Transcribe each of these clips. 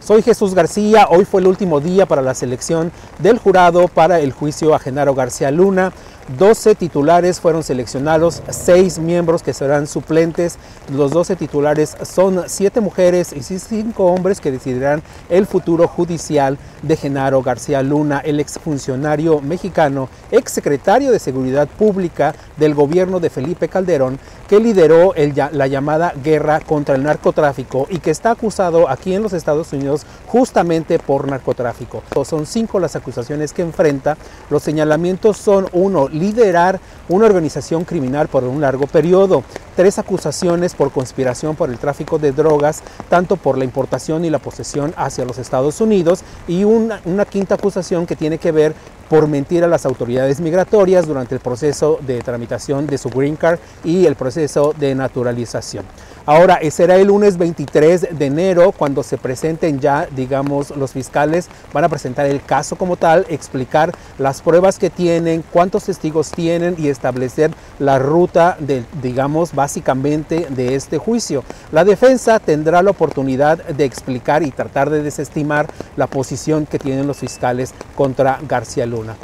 Soy Jesús García. Hoy fue el último día para la selección del jurado para el juicio a Genaro García Luna. 12 titulares fueron seleccionados, 6 miembros que serán suplentes. Los 12 titulares son 7 mujeres y 5 hombres que decidirán el futuro judicial de Genaro García Luna, el exfuncionario mexicano, exsecretario de Seguridad Pública del gobierno de Felipe Calderón, que lideró la llamada guerra contra el narcotráfico y que está acusado aquí en los Estados Unidos justamente por narcotráfico. Son 5 las acusaciones que enfrenta. Los señalamientos son: 1. Liderar una organización criminal por un largo periodo. 3 acusaciones por conspiración por el tráfico de drogas, tanto por la importación y la posesión hacia los Estados Unidos, y una quinta acusación que tiene que ver por mentir a las autoridades migratorias durante el proceso de tramitación de su green card y el proceso de naturalización. Ahora, será el lunes 23 de enero cuando se presenten ya, digamos, los fiscales van a presentar el caso como tal, explicar las pruebas que tienen, cuántos testigos tienen y establecer la ruta de, digamos, básicamente de este juicio. La defensa tendrá la oportunidad de explicar y tratar de desestimar la posición que tienen los fiscales contra García Luna.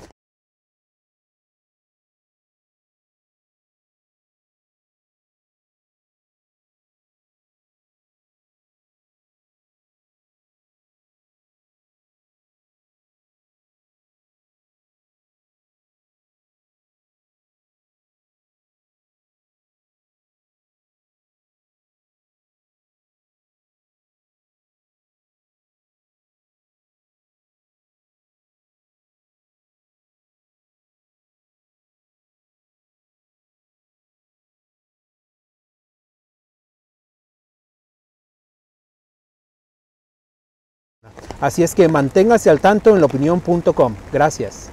Así es que manténgase al tanto en laopinión.com. Gracias.